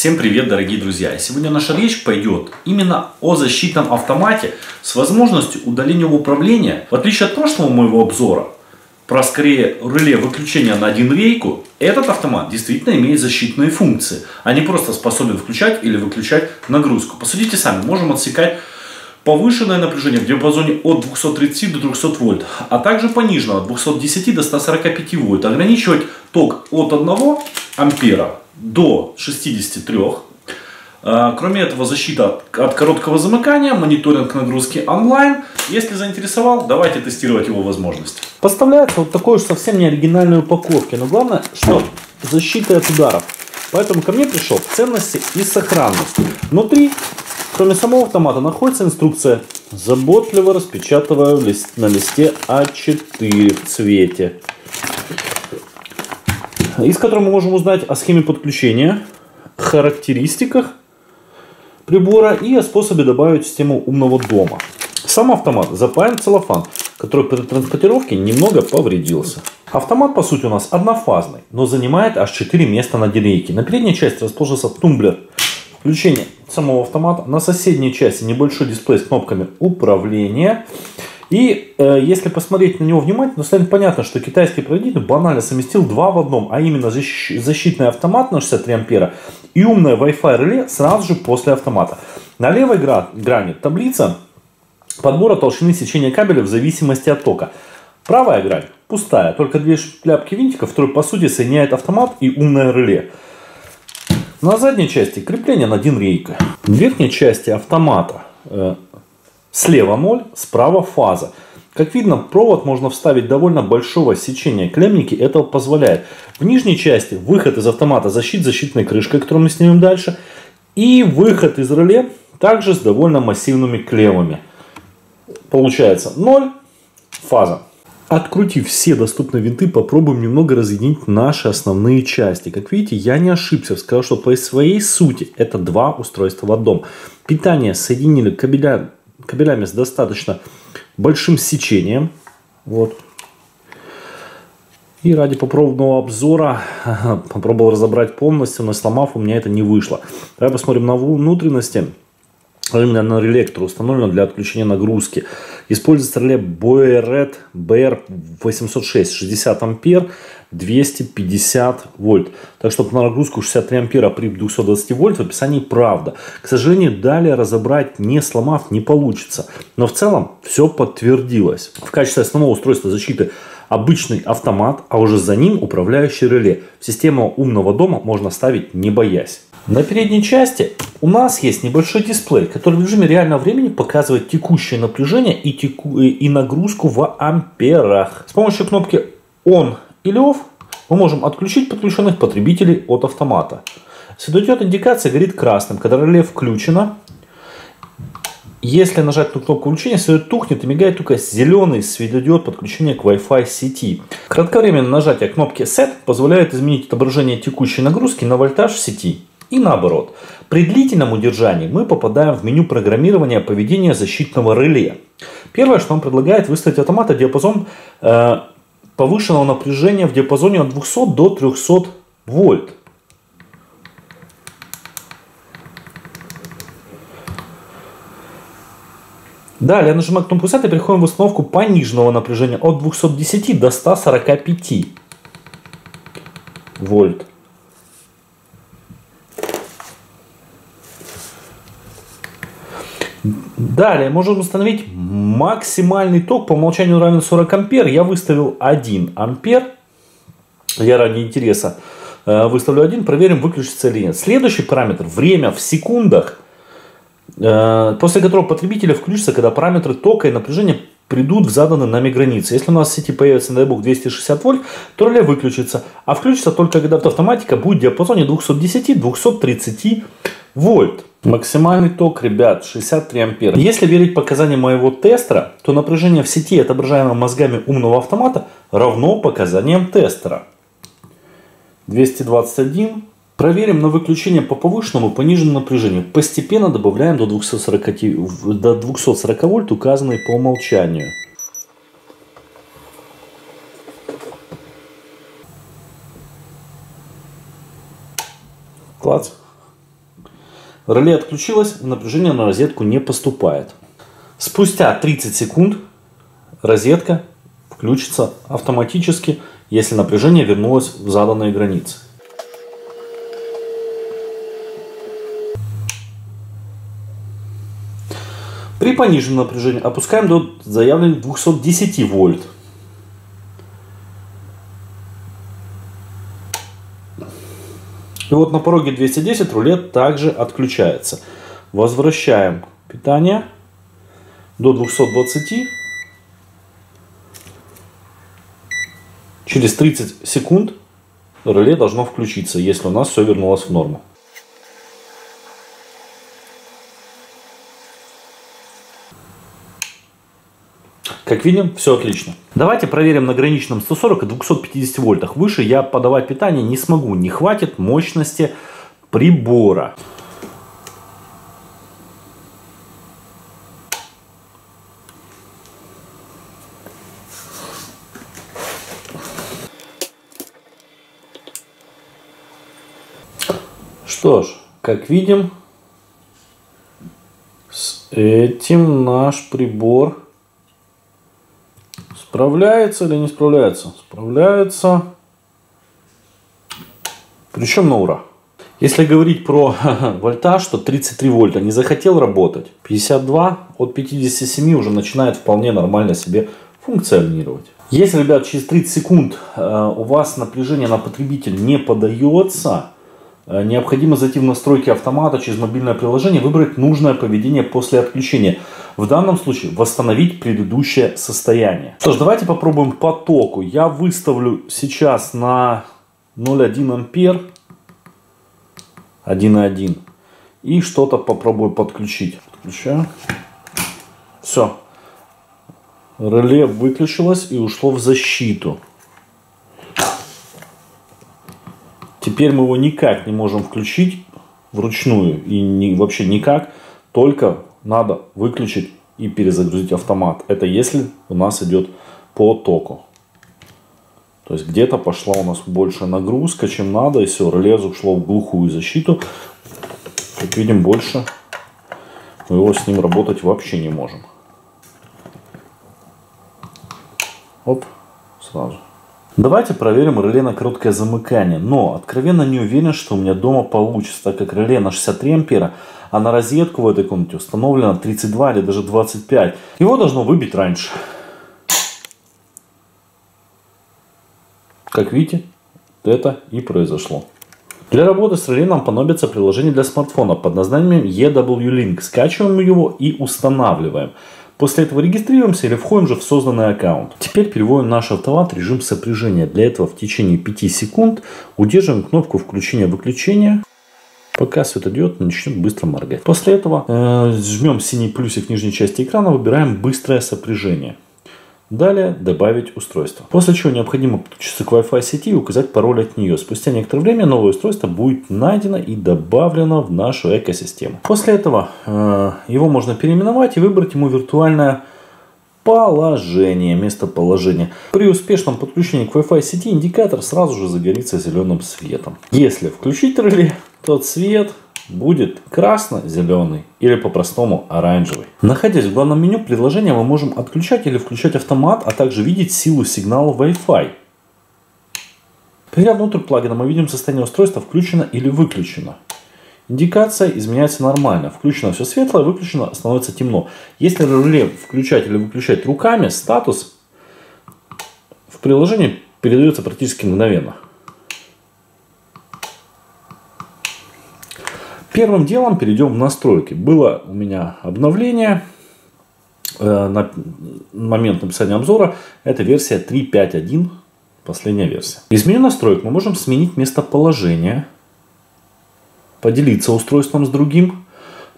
Всем привет, дорогие друзья! Сегодня наша речь пойдет именно о защитном автомате с возможностью удаления управления. В отличие от прошлого моего обзора про скорее реле выключения на 1 рейку, этот автомат действительно имеет защитные функции, а не просто способен включать или выключать нагрузку. Посудите сами, можем отсекать повышенное напряжение в диапазоне от 230 до 300 вольт, а также пониженное от 210 до 145 вольт, ограничивать ток от 1 ампера до 63. Кроме этого, защита от короткого замыкания, мониторинг нагрузки онлайн. Если заинтересовал, давайте тестировать его возможности. Поставляется вот такой уж совсем не оригинальной упаковки, но главное, что защита от ударов. Поэтому ко мне пришел в ценности и сохранности. Внутри, кроме самого автомата, находится инструкция, заботливо распечатываю на листе А4 в цвете, из которой мы можем узнать о схеме подключения, характеристиках прибора и о способе добавить в систему умного дома. Сам автомат запаян в целлофан, который при транспортировке немного повредился. Автомат по сути у нас однофазный, но занимает аж 4 места на дирейке. На передней части расположился тумблер включения самого автомата, на соседней части небольшой дисплей с кнопками управления. И если посмотреть на него внимательно, станет понятно, что китайский производитель банально совместил 2 в 1, а именно защитный автомат на 63 ампера и умное Wi-Fi реле сразу же после автомата. На левой грани таблица подбора толщины сечения кабеля в зависимости от тока. Правая грань пустая, только 2 шляпки винтиков, которые по сути соединяют автомат и умное реле. На задней части крепление на 1 рейка. В верхней части автомата слева моль, справа фаза. Как видно, провод можно вставить довольно большого сечения. Клеммники этого позволяет. В нижней части выход из автомата защитной крышкой, которую мы снимем дальше. И выход из реле также с довольно массивными клеммами. Получается 0, фаза. Открутив все доступные винты, попробуем немного разъединить наши основные части. Как видите, я не ошибся, сказал, что по своей сути это 2 устройства в одном. Питание соединили кабелями с достаточно большим сечением. Вот. И ради попробного обзора попробовал разобрать полностью, но сломав, у меня это не вышло. Давай посмотрим на внутренности. Именно на реле, которое установлено для отключения нагрузки. Используется реле Boyer Red BR 806, 60 ампер, 250 вольт. Так что на нагрузку 63 ампера при 220 вольт в описании правда. К сожалению, далее разобрать, не сломав, не получится. Но в целом все подтвердилось. В качестве основного устройства защиты обычный автомат, а уже за ним управляющий реле. В систему умного дома можно ставить не боясь. На передней части у нас есть небольшой дисплей, который в режиме реального времени показывает текущее напряжение и нагрузку в амперах. С помощью кнопки ON или OFF мы можем отключить подключенных потребителей от автомата. Светодиодная индикация горит красным, когда реле включено. Если нажать на кнопку включения, светодиод тухнет и мигает только зеленый светодиод подключения к Wi-Fi сети. Кратковременное нажатие кнопки SET позволяет изменить отображение текущей нагрузки на вольтаж в сети. И наоборот, при длительном удержании мы попадаем в меню программирования поведения защитного реле. Первое, что он предлагает, выставить автомат диапазон повышенного напряжения в диапазоне от 200 до 300 вольт. Далее нажимаем кнопку SET и переходим в установку пониженного напряжения от 210 до 145 вольт. Далее можем установить максимальный ток, по умолчанию равен 40 ампер, я выставил 1 ампер, я ради интереса выставлю 1, проверим, выключится или нет. Следующий параметр, время в секундах, после которого потребитель включится, когда параметры тока и напряжения придут в заданные нами границы. Если у нас в сети появится, дай бог, 260 вольт, то реле выключится, а включится только когда автоматика будет в диапазоне 210-230 вольт. Максимальный ток, ребят, 63 ампера. Если верить показаниям моего тестера, то напряжение в сети, отображаемое мозгами умного автомата, равно показаниям тестера. 221. Проверим на выключение по повышенному и пониженному напряжению. Постепенно добавляем до 240 вольт, указанные по умолчанию. Класс. Реле отключилось, напряжение на розетку не поступает. Спустя 30 секунд розетка включится автоматически, если напряжение вернулось в заданные границы. При пониженном напряжении опускаем до заявленных 210 вольт. И вот на пороге 210 рулет также отключается. Возвращаем питание до 220. Через 30 секунд реле должно включиться, если у нас все вернулось в норму. Как видим, все отлично. Давайте проверим на граничном 140 и 250 вольтах. Выше я подавать питание не смогу, не хватит мощности прибора. Что ж, как видим, с этим наш прибор справляется или не справляется? Справляется. Причем на ура. Если говорить про вольтаж, то 33 вольта не захотел работать. 52 от 57 уже начинает вполне нормально себе функционировать. Если, ребят, через 30 секунд у вас напряжение на потребитель не подается, необходимо зайти в настройки автомата через мобильное приложение, выбрать нужное поведение после отключения. В данном случае восстановить предыдущее состояние. Что ж, давайте попробуем по току. Я выставлю сейчас на 0,1 ампер, 1,1. И что-то попробую подключить. Подключаю. Все. Реле выключилось и ушло в защиту. Теперь мы его никак не можем включить вручную и вообще никак, только надо выключить и перезагрузить автомат. Это если у нас идет по току. То есть где-то пошла у нас больше нагрузка, чем надо, и все, реле ушло в глухую защиту. Как видим, больше мы его с ним работать вообще не можем. Оп, сразу. Давайте проверим реле на короткое замыкание, но откровенно не уверен, что у меня дома получится, так как реле на 63 ампера, а на розетку в этой комнате установлено 32 или даже 25. Его должно выбить раньше. Как видите, это и произошло. Для работы с реле нам понадобится приложение для смартфона под названием eWlink. Скачиваем его и устанавливаем. После этого регистрируемся или входим же в созданный аккаунт. Теперь переводим наш автомат в режим сопряжения. Для этого в течение 5 секунд удерживаем кнопку включения-выключения, пока светодиод начнет быстро моргать. После этого жмем синий плюсик в нижней части экрана, выбираем быстрое сопряжение. Далее добавить устройство. После чего необходимо подключиться к Wi-Fi сети и указать пароль от нее. Спустя некоторое время новое устройство будет найдено и добавлено в нашу экосистему. После этого его можно переименовать и выбрать ему виртуальное положение, местоположение. При успешном подключении к Wi-Fi сети индикатор сразу же загорится зеленым светом. Если включить реле, то цвет будет красно-зеленый или по-простому оранжевый. Находясь в главном меню приложения, мы можем отключать или включать автомат, а также видеть силу сигнала Wi-Fi. Придя внутрь плагина, мы видим состояние устройства включено или выключено. Индикация изменяется нормально. Включено все светлое, выключено становится темно. Если реле включать или выключать руками, статус в приложении передается практически мгновенно. Первым делом перейдем в настройки. Было у меня обновление на момент написания обзора. Это версия 3.5.1, последняя версия. Из меню настроек мы можем сменить местоположение, поделиться устройством с другим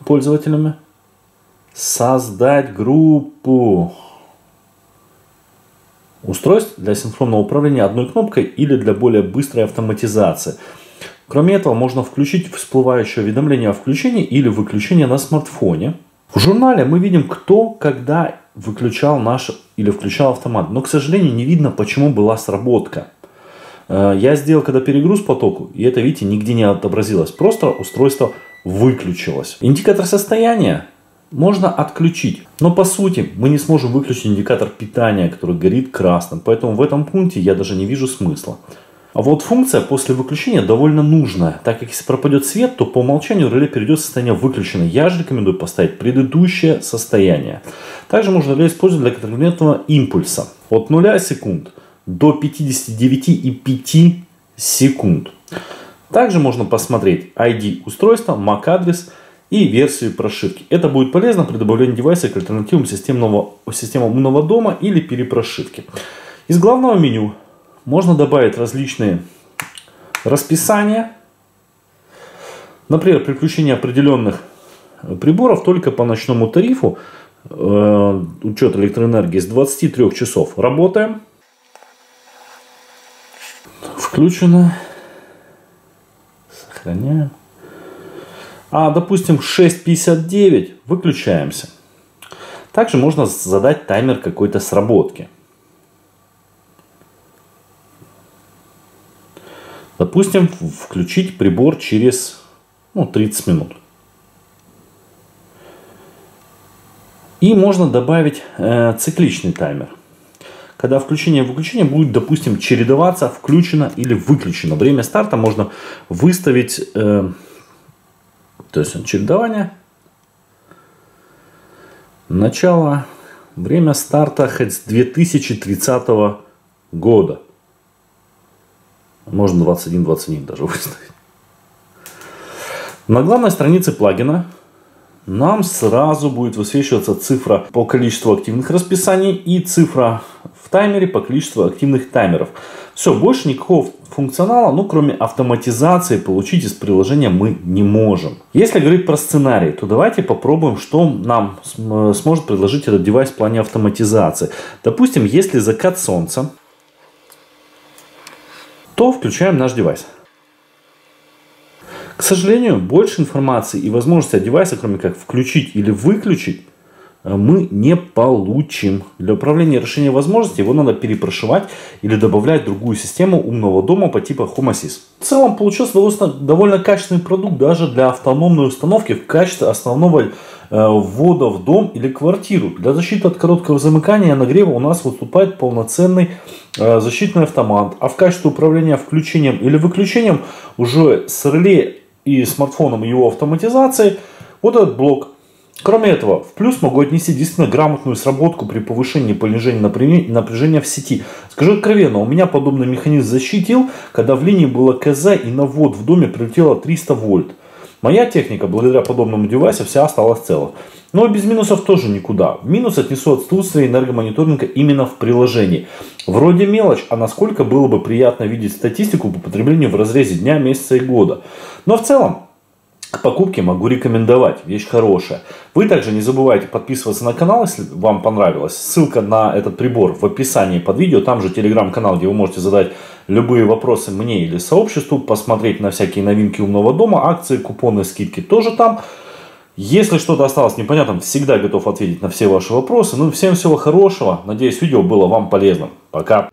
пользователями, создать группу устройств для синхронного управления одной кнопкой или для более быстрой автоматизации. Кроме этого, можно включить всплывающее уведомление о включении или выключении на смартфоне. В журнале мы видим, кто, когда выключал наш или включал автомат. Но, к сожалению, не видно, почему была сработка. Я сделал, когда перегруз по току, и это, видите, нигде не отобразилось. Просто устройство выключилось. Индикатор состояния можно отключить, но по сути мы не сможем выключить индикатор питания, который горит красным, поэтому в этом пункте я даже не вижу смысла. А вот функция после выключения довольно нужная, так как если пропадет свет, то по умолчанию реле перейдет в состояние выключено. Я же рекомендую поставить предыдущее состояние. Также можно реле использовать для кратковременного импульса от 0 секунд до 59,5 секунд. Также можно посмотреть ID устройства, MAC-адрес и версию прошивки. Это будет полезно при добавлении девайса к альтернативам системам умного дома или перепрошивки. Из главного меню можно добавить различные расписания. Например, при включении определенных приборов только по ночному тарифу учет электроэнергии с 23 часов. Работаем. Включено. Сохраняем. А, допустим, 6:59. Выключаемся. Также можно задать таймер какой-то сработки. Допустим, включить прибор через 30 минут. И можно добавить цикличный таймер. Когда включение и выключение будет, допустим, чередоваться, включено или выключено. Время старта можно выставить, то есть чередование, начало, время старта хоть с 2030 года. Можно 21-21 даже выставить. На главной странице плагина нам сразу будет высвечиваться цифра по количеству активных расписаний и цифра в таймере по количеству активных таймеров. Все, больше никакого функционала, кроме автоматизации, получить из приложения мы не можем. Если говорить про сценарий, то давайте попробуем, что нам сможет предложить этот девайс в плане автоматизации. Допустим, если закат солнца, то включаем наш девайс. К сожалению, больше информации и возможности от девайса, кроме как включить или выключить, мы не получим. Для управления и решения возможностей его надо перепрошивать или добавлять в другую систему умного дома по типу Home Assist. В целом получился довольно качественный продукт даже для автономной установки в качестве основного ввода в дом или квартиру. Для защиты от короткого замыкания и нагрева у нас выступает полноценный защитный автомат. А в качестве управления включением или выключением уже с реле и смартфоном его автоматизации вот этот блок. Кроме этого, в плюс могу отнести действительно грамотную сработку при повышении и понижении напряжения в сети. Скажу откровенно, у меня подобный механизм защитил, когда в линии было КЗ и на ввод в доме прилетело 300 вольт. Моя техника, благодаря подобному девайсу, вся осталась цела. Но без минусов тоже никуда. Минус отнесу отсутствие энергомониторинга именно в приложении. Вроде мелочь, а насколько было бы приятно видеть статистику по потреблению в разрезе дня, месяца и года. Но в целом, к покупке могу рекомендовать, вещь хорошая. Вы также не забывайте подписываться на канал, если вам понравилось. Ссылка на этот прибор в описании под видео. Там же телеграм-канал, где вы можете задать любые вопросы мне или сообществу. Посмотреть на всякие новинки умного дома, акции, купоны, скидки тоже там. Если что-то осталось непонятным, всегда готов ответить на все ваши вопросы. Всем всего хорошего. Надеюсь, видео было вам полезным. Пока.